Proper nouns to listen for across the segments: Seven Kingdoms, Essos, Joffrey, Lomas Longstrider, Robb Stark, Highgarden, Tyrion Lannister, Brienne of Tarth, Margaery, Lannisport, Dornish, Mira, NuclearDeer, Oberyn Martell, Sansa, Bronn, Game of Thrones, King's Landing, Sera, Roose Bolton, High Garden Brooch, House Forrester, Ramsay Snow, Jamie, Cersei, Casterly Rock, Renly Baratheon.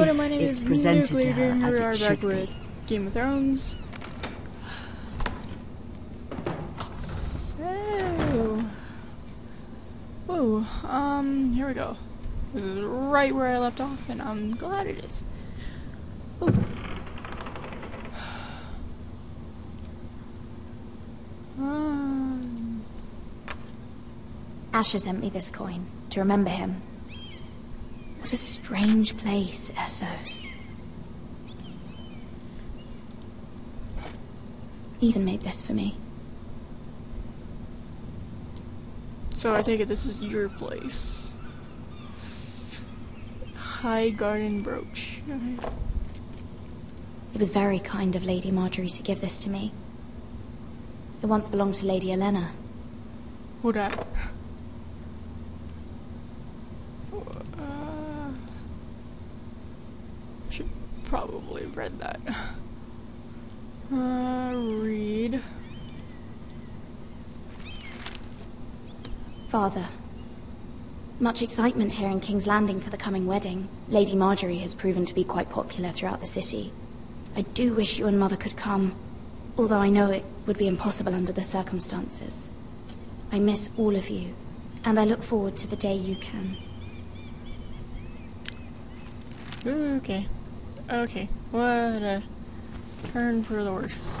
everybody, my name is Nuclear, and we are back with Game of Thrones. So... Whoa, here we go. This is right where I left off, and I'm glad it is. Ooh. Asher sent me this coin, to remember him. What a strange place, Essos. Ethan made this for me. So I take it this is your place. High Garden Brooch. Okay. It was very kind of Lady Margaery to give this to me. It once belonged to Lady Elena. Who that? Should probably have read that. Read. Father, much excitement here in King's Landing for the coming wedding. Lady Margaery has proven to be quite popular throughout the city. I do wish you and Mother could come, although I know it would be impossible under the circumstances. I miss all of you, and I look forward to the day you can. Okay. Okay. What a turn for the worse.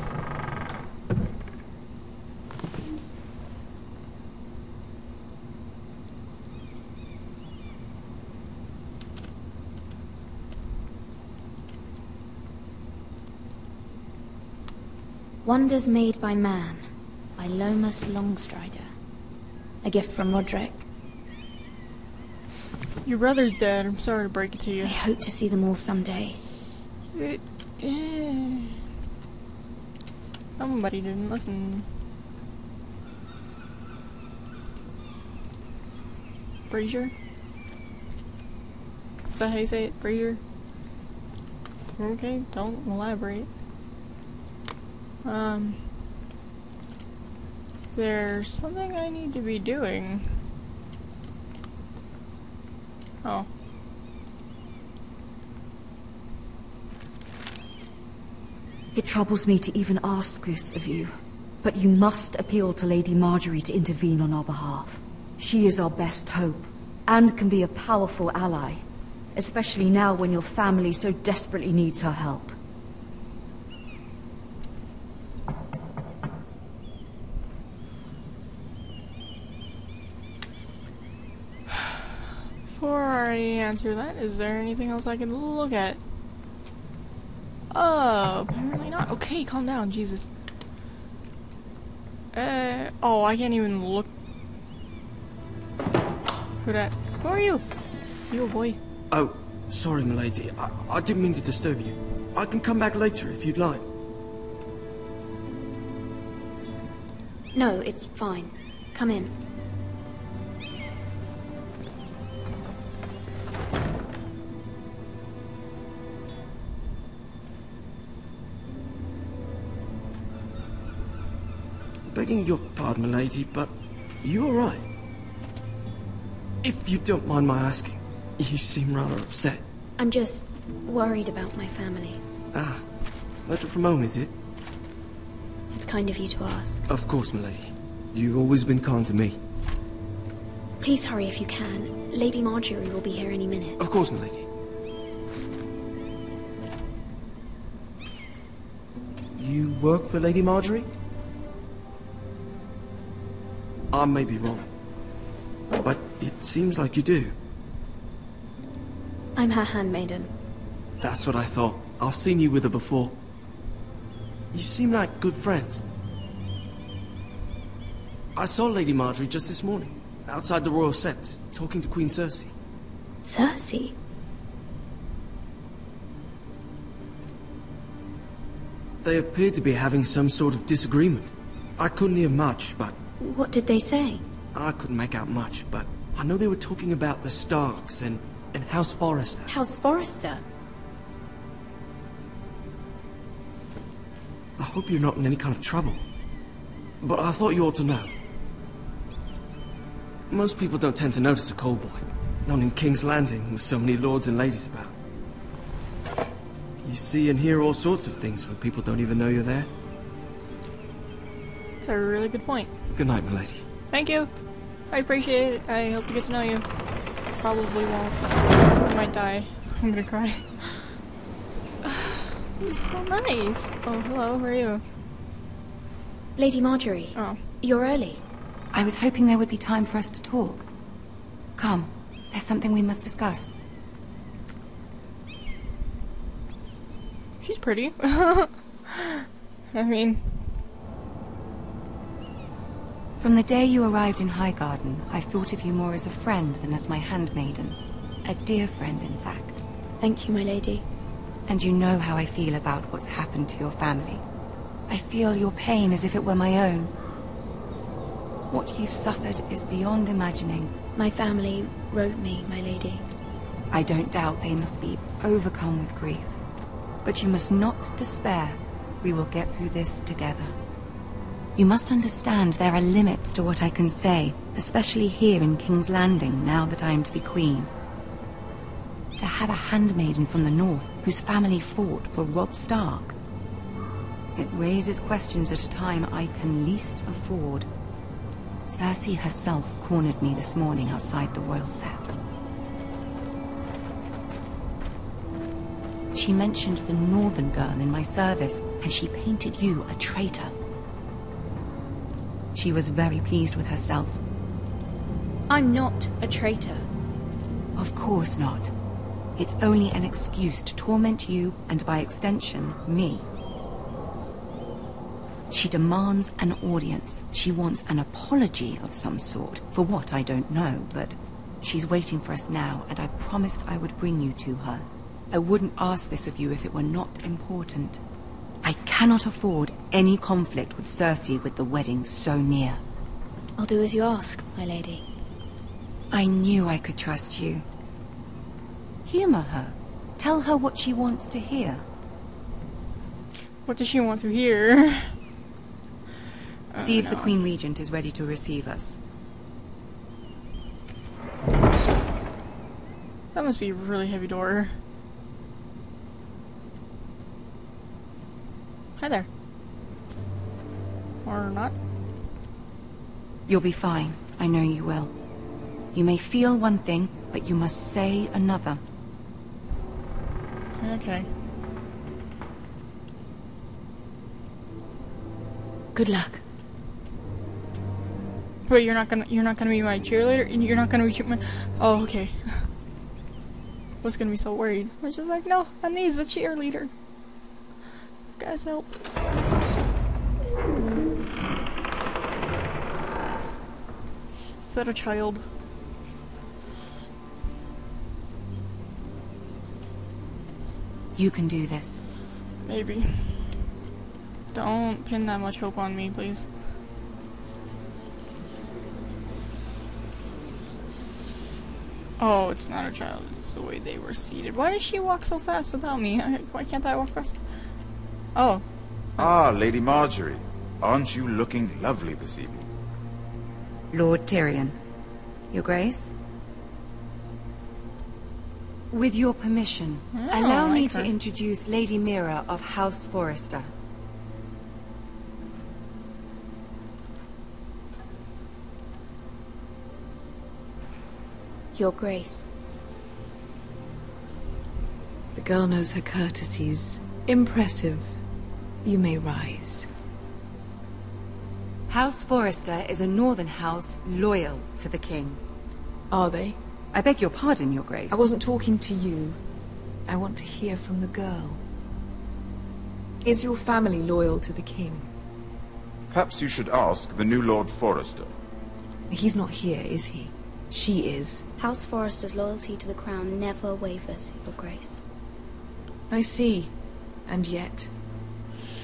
Wonders Made by Man, by Lomas Longstrider. A gift from Roderick. Your brother's dead. I'm sorry to break it to you. I hope to see them all someday. Somebody didn't listen. Brazier? Is that how you say it? Brazier? Okay, don't elaborate. Is there something I need to be doing? Oh. It troubles me to even ask this of you, but you must appeal to Lady Margaery to intervene on our behalf. She is our best hope, and can be a powerful ally, especially now when your family so desperately needs her help. Answer that. Is there anything else I can look at? Oh, apparently not. Okay, calm down, Jesus. Oh, I can't even look. Who that? Who are you? You a boy? Oh, sorry, milady. I didn't mean to disturb you. I can come back later if you'd like. No, it's fine. Come in. Begging your pardon, milady, but you alright? If you don't mind my asking, you seem rather upset. I'm just worried about my family. Ah, letter from home, is it? It's kind of you to ask. Of course, milady. You've always been kind to me. Please hurry if you can. Lady Margaery will be here any minute. Of course, milady. You work for Lady Margaery? I may be wrong, but it seems like you do. I'm her handmaiden. That's what I thought. I've seen you with her before. You seem like good friends. I saw Lady Margaery just this morning, outside the Royal Sept, talking to Queen Cersei. Cersei? They appeared to be having some sort of disagreement. I couldn't hear much, but... What did they say? I couldn't make out much, but I know they were talking about the Starks and House Forrester. House Forrester? I hope you're not in any kind of trouble, but I thought you ought to know. Most people don't tend to notice a cold boy, not in King's Landing with so many lords and ladies about. You see and hear all sorts of things when people don't even know you're there. That's a really good point. Good night, my lady. Thank you. I appreciate it. I hope to get to know you. Probably won't. I might die. I'm gonna cry. You're so nice. Oh, hello. Who are you? Lady Margaery. Oh. You're early. I was hoping there would be time for us to talk. Come. There's something we must discuss. She's pretty. I mean... From the day you arrived in Highgarden, I've thought of you more as a friend than as my handmaiden. A dear friend, in fact. Thank you, my lady. And you know how I feel about what's happened to your family. I feel your pain as if it were my own. What you've suffered is beyond imagining. My family wrote me, my lady. I don't doubt they must be overcome with grief. But you must not despair. We will get through this together. You must understand there are limits to what I can say, especially here in King's Landing, now that I am to be queen. To have a handmaiden from the north whose family fought for Robb Stark. It raises questions at a time I can least afford. Cersei herself cornered me this morning outside the royal sept. She mentioned the northern girl in my service, and she painted you a traitor. She was very pleased with herself. I'm not a traitor. Of course not. It's only an excuse to torment you, and by extension, me. She demands an audience. She wants an apology of some sort. For what, I don't know, but she's waiting for us now, and I promised I would bring you to her. I wouldn't ask this of you if it were not important. I cannot afford any conflict with Cersei with the wedding so near. I'll do as you ask, my lady. I knew I could trust you. Humor her. Tell her what she wants to hear. What does she want to hear? See if the Queen Regent is ready to receive us. That must be a really heavy door. Hi there. Or not. You'll be fine. I know you will. You may feel one thing, but you must say another. Okay. Good luck. Wait, you're not gonna be my cheerleader? You're not gonna be my... Oh, okay. I was gonna be so worried. I was just like, no, I need a cheerleader. Guys, help. Is that a child? You can do this. Maybe. Don't pin that much hope on me, please. Oh, it's not a child. It's the way they were seated. Why does she walk so fast without me? Why can't I walk fast? Oh. Ah, Lady Margaery. Aren't you looking lovely this evening? Lord Tyrion. Your Grace? With your permission, allow me to introduce Lady Mira of House Forrester. Your Grace. The girl knows her courtesies. Impressive. You may rise. House Forrester is a northern house loyal to the king. Are they? I beg your pardon, Your Grace. I wasn't talking to you. I want to hear from the girl. Is your family loyal to the king? Perhaps you should ask the new Lord Forrester. He's not here, is he? She is. House Forrester's loyalty to the crown never wavers, Your Grace. I see. And yet,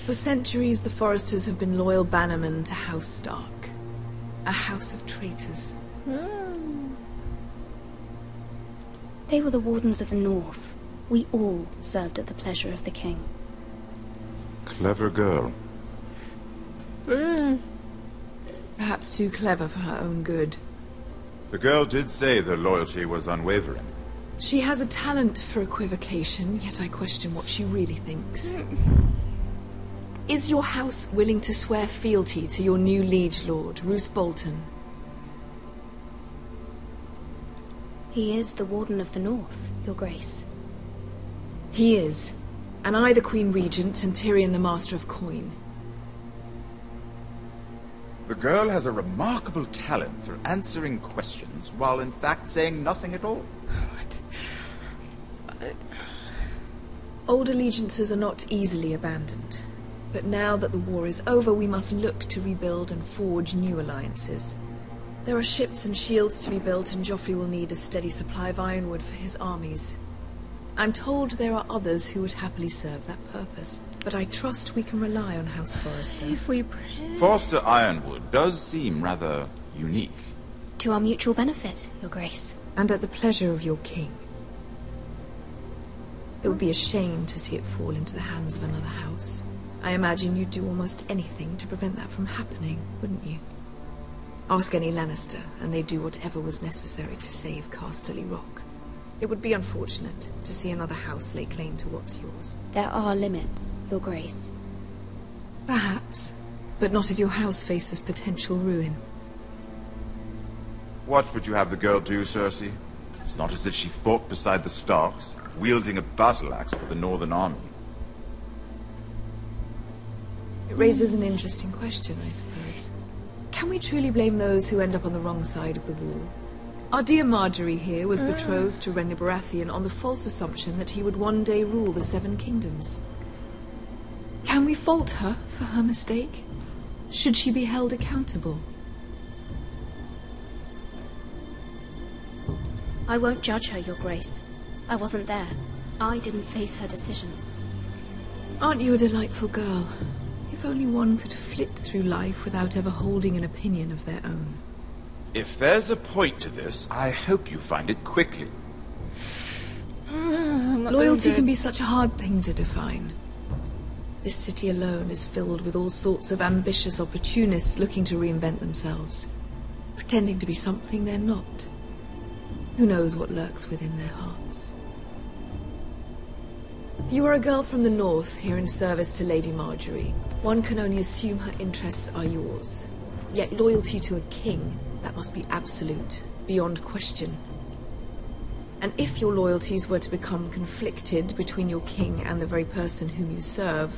for centuries the Forresters have been loyal bannermen to House Stark. A house of traitors. They were the wardens of the north. We all served at the pleasure of the king. Clever girl. Perhaps too clever for her own good. The girl did say their loyalty was unwavering. She has a talent for equivocation, yet I question what she really thinks. Is your house willing to swear fealty to your new liege lord, Roose Bolton? He is the Warden of the North, Your Grace. He is. And I the Queen Regent, and Tyrion the Master of Coin. The girl has a remarkable talent for answering questions while in fact saying nothing at all. What? Old allegiances are not easily abandoned. But now that the war is over, we must look to rebuild and forge new alliances. There are ships and shields to be built, and Joffrey will need a steady supply of ironwood for his armies. I'm told there are others who would happily serve that purpose, but I trust we can rely on House Forrester. If we pray... Forrester Ironwood does seem rather unique. To our mutual benefit, Your Grace. And at the pleasure of your king. It would be a shame to see it fall into the hands of another house. I imagine you'd do almost anything to prevent that from happening, wouldn't you? Ask any Lannister, and they'd do whatever was necessary to save Casterly Rock. It would be unfortunate to see another house lay claim to what's yours. There are limits, Your Grace. Perhaps, but not if your house faces potential ruin. What would you have the girl do, Cersei? It's not as if she fought beside the Starks, wielding a battle axe for the Northern Army. It raises an interesting question, I suppose. Can we truly blame those who end up on the wrong side of the war? Our dear Margaery here was betrothed to Renly Baratheon on the false assumption that he would one day rule the Seven Kingdoms. Can we fault her for her mistake? Should she be held accountable? I won't judge her, Your Grace. I wasn't there. I didn't face her decisions. Aren't you a delightful girl? If only one could flit through life without ever holding an opinion of their own. If there's a point to this, I hope you find it quickly. Loyalty can be such a hard thing to define. This city alone is filled with all sorts of ambitious opportunists looking to reinvent themselves, pretending to be something they're not. Who knows what lurks within their hearts? You are a girl from the North, here in service to Lady Margaery. One can only assume her interests are yours. Yet loyalty to a king, that must be absolute, beyond question. And if your loyalties were to become conflicted between your king and the very person whom you serve,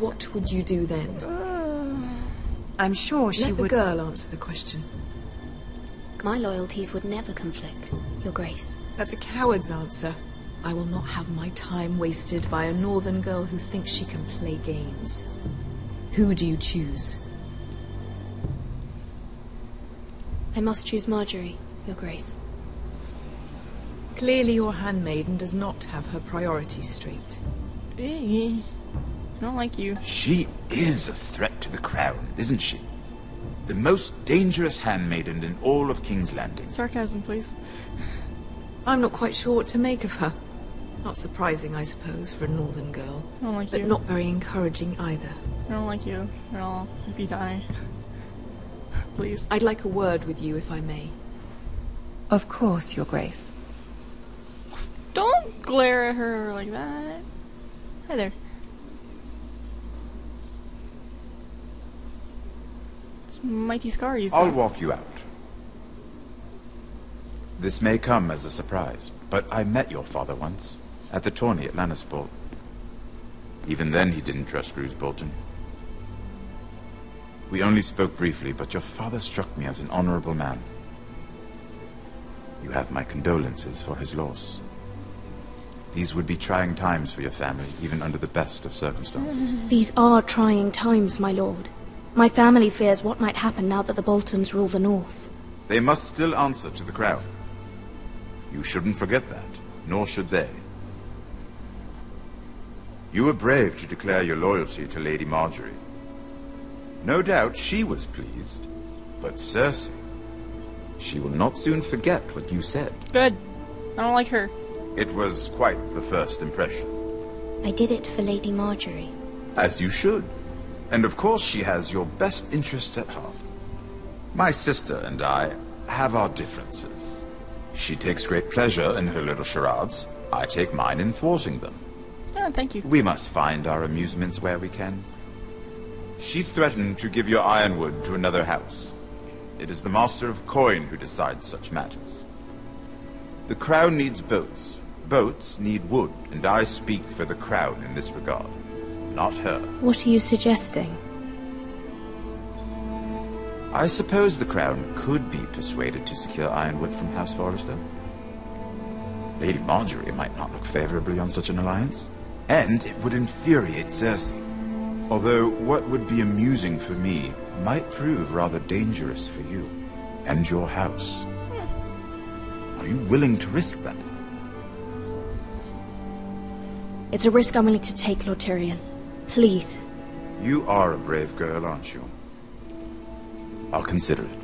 what would you do then? I'm sure she would... Let the girl answer the question. My loyalties would never conflict, Your Grace. That's a coward's answer. I will not have my time wasted by a northern girl who thinks she can play games. Who do you choose? I must choose Margaery, Your Grace. Clearly your handmaiden does not have her priorities straight. I don't like you. She is a threat to the crown, isn't she? The most dangerous handmaiden in all of King's Landing. Sarcasm, please. I'm not quite sure what to make of her. Not surprising, I suppose, for a northern girl. I don't like you. But not very encouraging either. I don't like you at all, if you die. Please. I'd like a word with you, if I may. Of course, Your Grace. Don't glare at her like that. Hi there. It's mighty scar you've got. I'll walk you out. This may come as a surprise, but I met your father once, at the tourney at Lannisport. Even then he didn't trust Roose Bolton. We only spoke briefly, but your father struck me as an honorable man. You have my condolences for his loss. These would be trying times for your family, even under the best of circumstances. These are trying times, my lord. My family fears what might happen now that the Boltons rule the North. They must still answer to the crown. You shouldn't forget that, nor should they. You were brave to declare your loyalty to Lady Margaery. No doubt she was pleased, but Cersei, she will not soon forget what you said. Good. I don't like her. It was quite the first impression. I did it for Lady Margaery. As you should. And of course she has your best interests at heart. My sister and I have our differences. She takes great pleasure in her little charades. I take mine in thwarting them. Oh, thank you. We must find our amusements where we can. She threatened to give your ironwood to another house. It is the master of coin who decides such matters. The crown needs boats. Boats need wood, and I speak for the crown in this regard, not her. What are you suggesting? I suppose the crown could be persuaded to secure ironwood from House Forrester. Lady Margaery might not look favorably on such an alliance, and it would infuriate Cersei. Although what would be amusing for me might prove rather dangerous for you and your house. Are you willing to risk that? It's a risk I'm willing to take, Lord Tyrion. Please. You are a brave girl, aren't you? I'll consider it.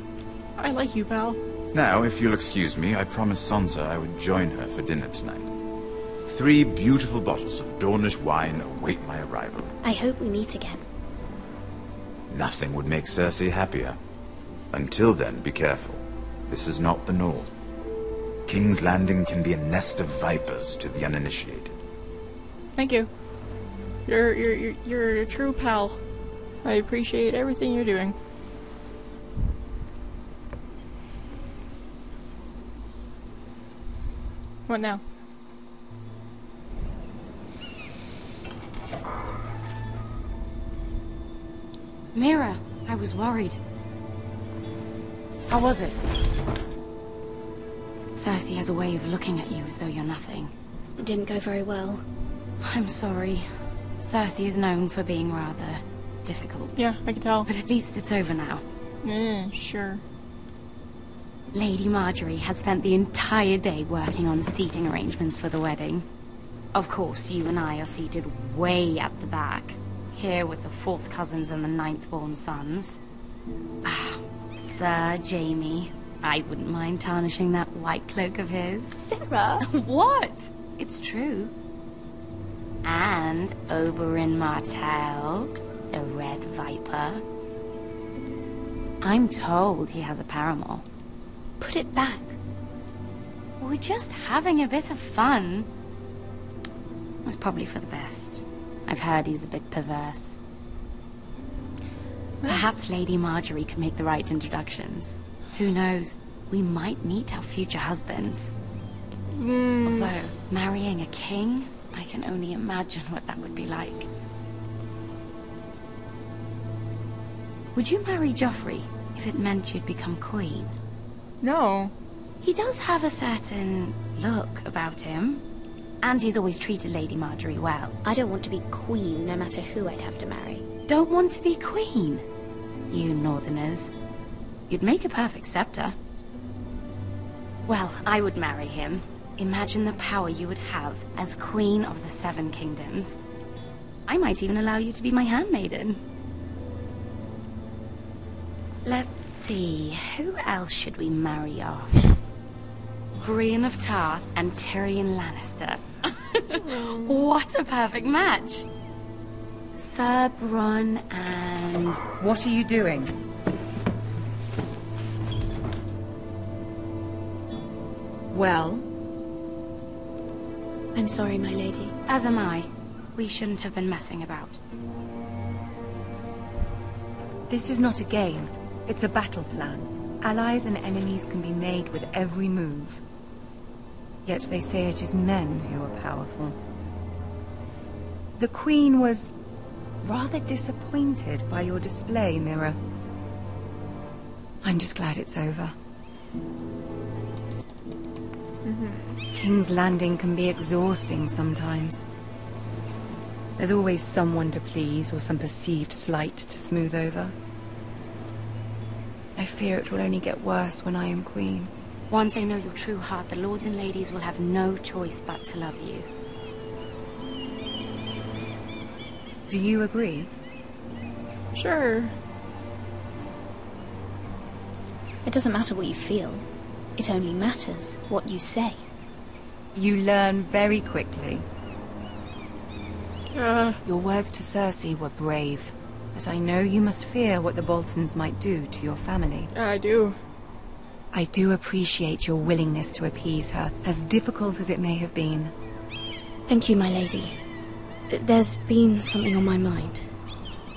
I like you, pal. Now, if you'll excuse me, I promised Sansa I would join her for dinner tonight. 3 beautiful bottles of Dornish wine await my arrival. I hope we meet again. Nothing would make Cersei happier. Until then, be careful. This is not the North. King's Landing can be a nest of vipers to the uninitiated. Thank you. You're a true pal. I appreciate everything you're doing. What now? Mira, I was worried. How was it? Cersei has a way of looking at you as though you're nothing. It didn't go very well. I'm sorry. Cersei is known for being rather difficult. Yeah, I can tell. But at least it's over now. Yeah, sure. Lady Margaery has spent the entire day working on seating arrangements for the wedding. Of course, you and I are seated way at the back, here with the 4th cousins and the 9th-born sons. Sir Jamie, I wouldn't mind tarnishing that white cloak of his. Sera? What? It's true. And Oberyn Martell, the Red Viper. I'm told he has a paramour. Put it back. We're just having a bit of fun. That's probably for the best. I've heard he's a bit perverse. Perhaps Lady Margaery could make the right introductions. Who knows? We might meet our future husbands. Although, marrying a king? I can only imagine what that would be like. Would you marry Joffrey if it meant you'd become queen? No. He does have a certain look about him. And he's always treated Lady Margaery well. I don't want to be queen no matter who I'd have to marry. Don't want to be queen? You northerners. You'd make a perfect scepter. Well, I would marry him. Imagine the power you would have as Queen of the 7 Kingdoms. I might even allow you to be my handmaiden. Let's see, who else should we marry off? Brienne of Tarth and Tyrion Lannister. What a perfect match! Sir Bronn and... What are you doing? Well? I'm sorry, my lady. As am I. We shouldn't have been messing about. This is not a game. It's a battle plan. Allies and enemies can be made with every move. Yet they say it is men who are powerful. The Queen was rather disappointed by your display, Mira. I'm just glad it's over. King's Landing can be exhausting sometimes. There's always someone to please or some perceived slight to smooth over. I fear it will only get worse when I am queen. Once they know your true heart, the lords and ladies will have no choice but to love you. Do you agree? Sure. It doesn't matter what you feel. It only matters what you say. You learn very quickly. Your words to Cersei were brave, but I know you must fear what the Boltons might do to your family. I do. I do appreciate your willingness to appease her, as difficult as it may have been. Thank you, my lady. There's been something on my mind.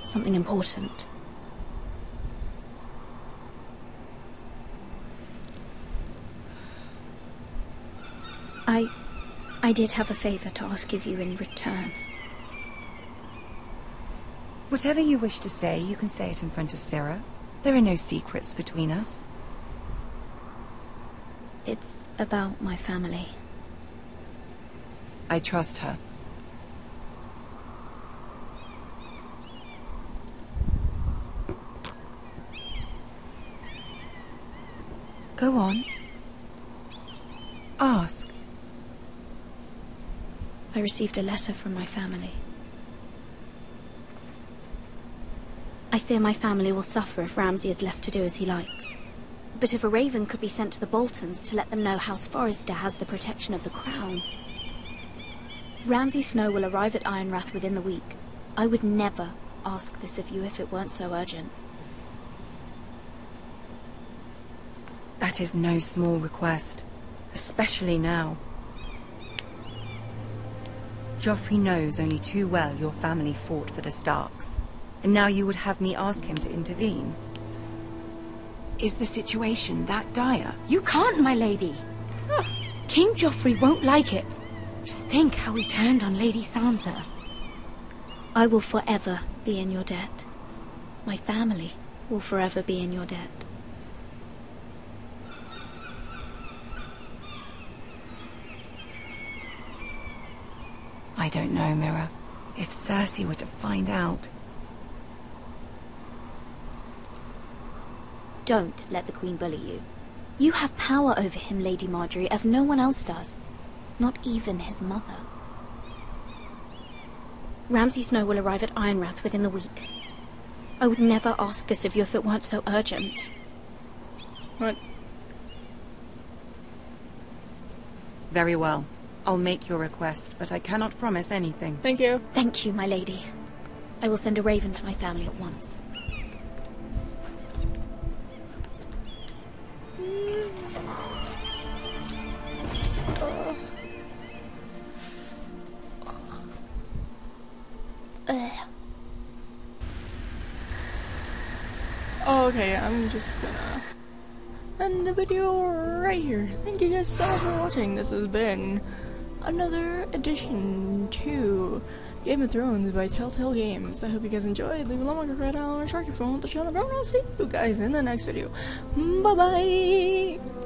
Something important. I did have a favor to ask of you in return. Whatever you wish to say, you can say it in front of Sera. There are no secrets between us. It's about my family. I trust her. Go on. Ask. I received a letter from my family. I fear my family will suffer if Ramsay is left to do as he likes. But if a raven could be sent to the Boltons to let them know House Forrester has the protection of the Crown. Ramsay Snow will arrive at Ironrath within the week. I would never ask this of you if it weren't so urgent. That is no small request, especially now. Joffrey knows only too well your family fought for the Starks. And now you would have me ask him to intervene? Is the situation that dire? You can't, my lady! Ugh. King Joffrey won't like it. Just think how he turned on Lady Sansa. I will forever be in your debt. My family will forever be in your debt. I don't know, Mira. If Cersei were to find out... Don't let the Queen bully you. You have power over him, Lady Margaery, as no one else does. Not even his mother. Ramsay Snow will arrive at Ironrath within the week. I would never ask this of you if it weren't so urgent. Right. Very well. I'll make your request, but I cannot promise anything. Thank you. Thank you, my lady. I will send a raven to my family at once. Okay, I'm just gonna end the video right here. Thank you guys so much for watching. This has been another edition to Game of Thrones by Telltale Games. I hope you guys enjoyed. Leave a like, subscribe, and share if you want the channel. I'll see you guys in the next video. Bye bye.